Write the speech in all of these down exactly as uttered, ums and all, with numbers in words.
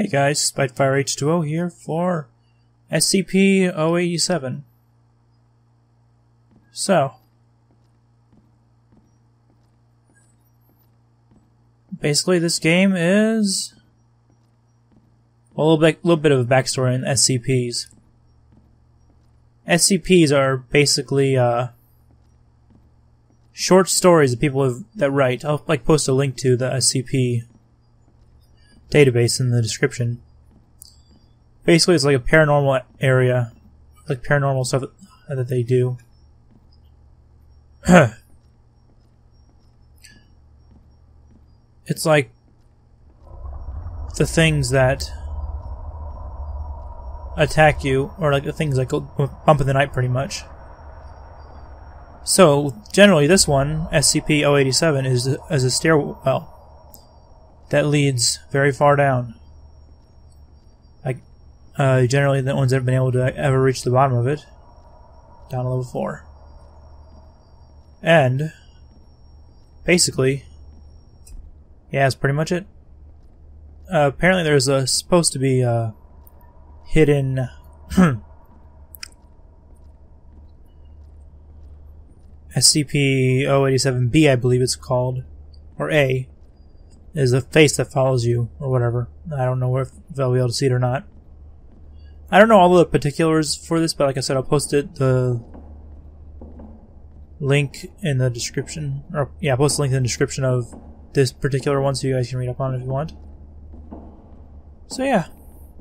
Hey guys, Spyfire H two O here for S C P zero eight seven. So, basically this game is a little bit, little bit of a backstory on S C Ps. S C Ps are basically uh, short stories that people have, that write. I'll like post a link to the S C P database in the description. Basically, it's like a paranormal area, like paranormal stuff that, that they do. It's like the things that attack you, or like the things that go bump in the night, pretty much. So generally, this one S C P zero eight seven is as a stairwell that leads very far down. Like, uh, generally the ones that have been able to ever reach the bottom of it, down to level four. And basically, yeah, that's pretty much it. Uh, apparently, there's a supposed to be a hidden S C P zero eight seven B, I believe it's called, or A. Is a face that follows you, or whatever. I don't know if they'll be able to see it or not. I don't know all the particulars for this, but like I said, I'll post it the link in the description. Or yeah, I'll post the link in the description of this particular one so you guys can read up on it if you want. So yeah.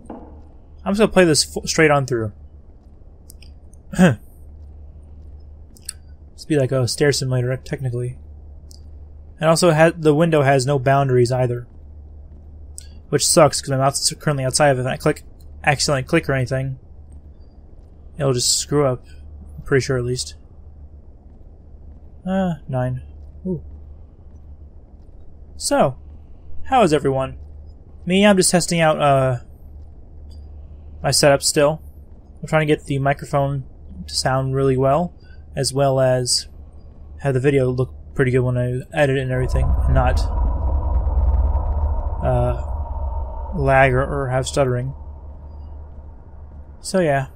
I'm just going to play this f straight on through. It's be like a stair simulator, technically. And also, ha the window has no boundaries either, which sucks because I'm out currently outside of it. If I click, accidentally click or anything, it'll just screw up. I'm pretty sure, at least. Uh, nine. Ooh. So, how is everyone? Me, I'm just testing out uh my setup still. I'm trying to get the microphone to sound really well, as well as have the video look pretty good when I edit it and everything, and not uh, lag or, or have stuttering. So yeah,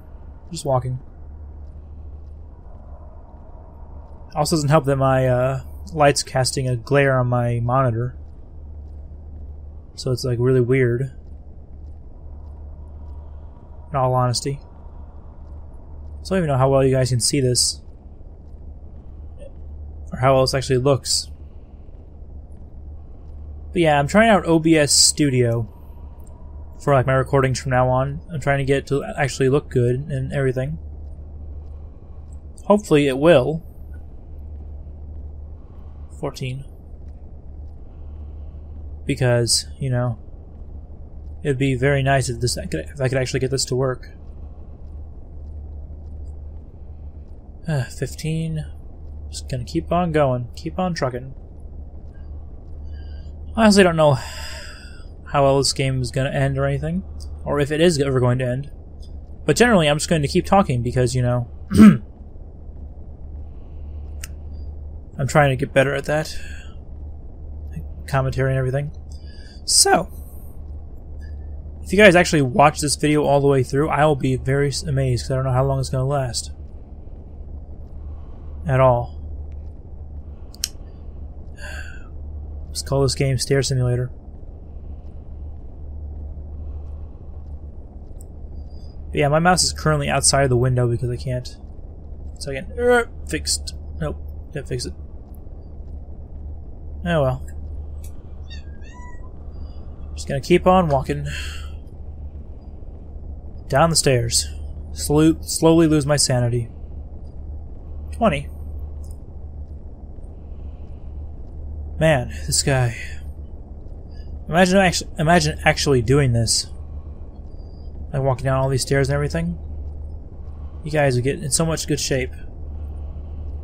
just walking. Also doesn't help that my uh, light's casting a glare on my monitor, so it's like really weird, in all honesty. So I don't even know how well you guys can see this, or how else actually looks. But yeah, I'm trying out O B S Studio for like my recordings from now on. I'm trying to get it to actually look good and everything. Hopefully it will. fourteen. Because, you know, it'd be very nice if this if I could actually get this to work. Uh, fifteen. Just gonna keep on going, keep on trucking. Honestly, don't know how well this game is gonna end or anything, or if it is ever going to end. But generally, I'm just going to keep talking because, you know, I'm trying to get better at that commentary and everything. So, if you guys actually watch this video all the way through, I will be very amazed because I don't know how long it's gonna last at all. Let's call this game Stair Simulator. But yeah, my mouse is currently outside of the window because I can't. So I can uh, fixed. Nope, can't fix it. Oh well. Just gonna keep on walking down the stairs. Slow, slowly lose my sanity. Twenty. Man, this guy. Imagine actually, imagine actually doing this. Like walking down all these stairs and everything. You guys would get in so much good shape.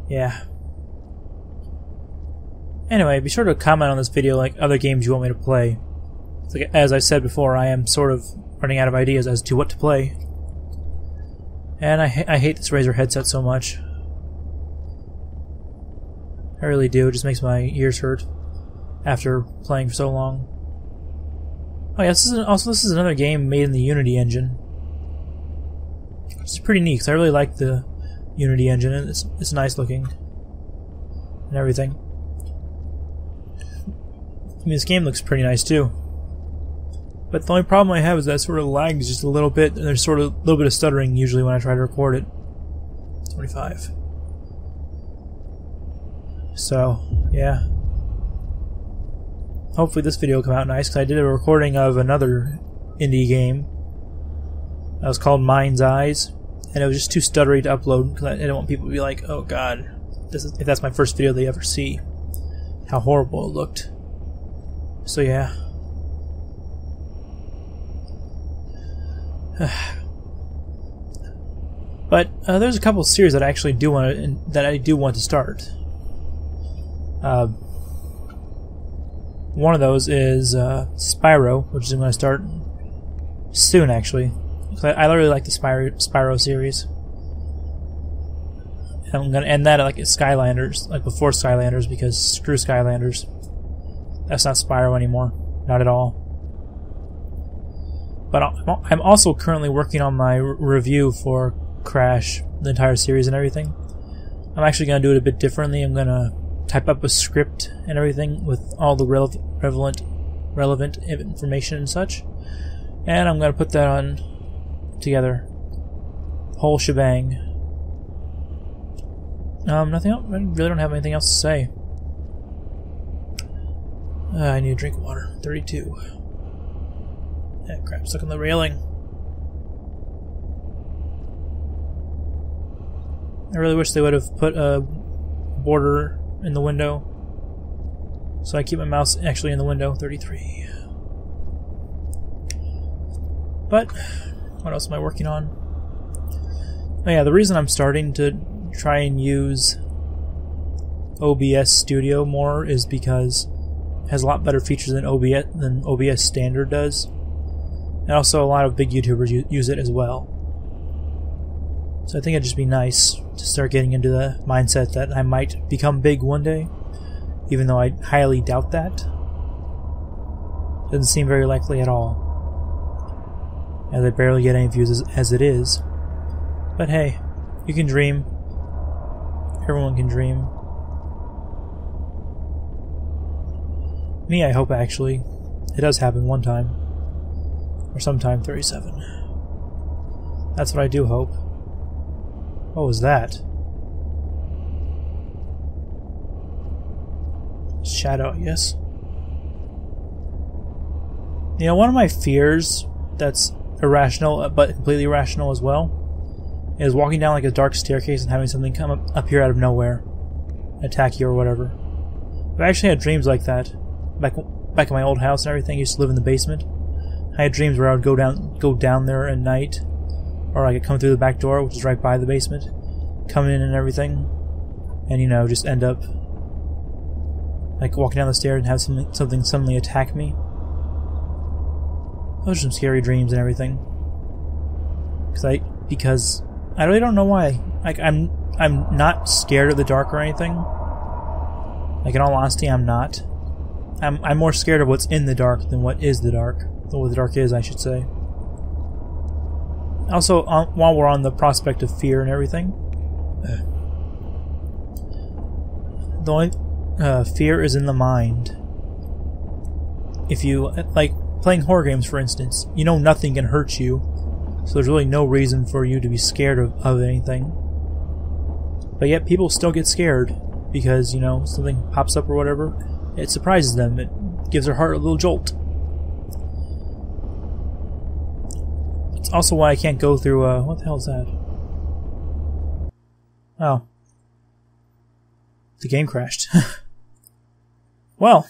Yeah. Anyway, be sure to comment on this video like other games you want me to play. Like, as I said before, I am sort of running out of ideas as to what to play. And I, ha I hate this Razer headset so much. I really do. It just makes my ears hurt after playing for so long. Oh yeah, this is an, also this is another game made in the Unity engine. It's pretty neat because I really like the Unity engine, and it's it's nice looking and everything. I mean, this game looks pretty nice too. But the only problem I have is that it sort of lags just a little bit, and there's sort of a little bit of stuttering usually when I try to record it. twenty-five. So, yeah. Hopefully this video will come out nice, because I did a recording of another indie game. That was called Mind's Eyes, and it was just too stuttery to upload, because I didn't want people to be like, oh god, this is, if that's my first video they ever see, how horrible it looked. So, yeah. But uh, there's a couple of series that I actually do want to, that I do want to start. Uh, one of those is uh, Spyro, which is going to start soon, actually. I, I really like the Spyro, Spyro series. And I'm going to end that at, like at Skylanders, like before Skylanders, because screw Skylanders. That's not Spyro anymore, not at all. But I'm also currently working on my review for Crash, the entire series and everything. I'm actually going to do it a bit differently. I'm going to type up a script and everything with all the relevant, relevant information and such. And I'm going to put that on together. Whole shebang. Um, nothing else? I really don't have anything else to say. Uh, I need to drink water. thirty-two. That crap stuck on the railing. I really wish they would have put a border in the window, so I keep my mouse actually in the window. thirty-three. But what else am I working on? Oh yeah, the reason I'm starting to try and use O B S Studio more is because it has a lot better features than O B S than O B S Standard does. And also, a lot of big YouTubers use it as well. So I think it'd just be nice to start getting into the mindset that I might become big one day, even though I highly doubt that. Doesn't seem very likely at all. And they barely get any views as, as it is. But hey, you can dream. Everyone can dream. Me, I hope, actually. It does happen one time. Or sometime. Thirty-seven. That's what I do hope. What was that? Shadow, I guess. You know, one of my fears that's irrational, but completely rational as well, is walking down like a dark staircase and having something come up, up here out of nowhere, attack you or whatever. I actually had dreams like that back back in my old house and everything. I used to live in the basement. I had dreams where I would go down go down there at night, or I could come through the back door, which is right by the basement, come in and everything, and, you know, just end up like walking down the stairs and have something, something suddenly attack me. Those are some scary dreams and everything. Cause I, because I really don't know why. Like, I'm, I'm not scared of the dark or anything. Like, in all honesty, I'm not. I'm, I'm more scared of what's in the dark than what is the dark. Or the dark is, I should say. Also, um, while we're on the prospect of fear and everything, uh, the only uh, fear is in the mind. If you, like, playing horror games, for instance, you know nothing can hurt you, so there's really no reason for you to be scared of, of anything. But yet, people still get scared because, you know, something pops up or whatever. It surprises them. It gives their heart a little jolt. It's also why I can't go through, uh, what the hell is that? Oh. The game crashed. Well.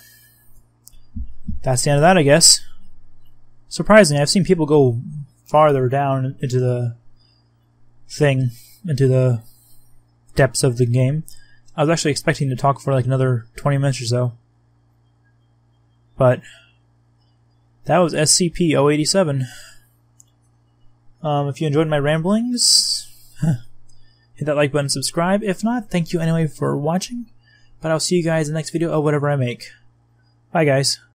That's the end of that, I guess. Surprisingly, I've seen people go farther down into the thing, into the depths of the game. I was actually expecting to talk for like another twenty minutes or so. But that was S C P zero eight seven. Um, if you enjoyed my ramblings, hit that like button, subscribe. If not, thank you anyway for watching, but I'll see you guys in the next video of whatever I make. Bye, guys.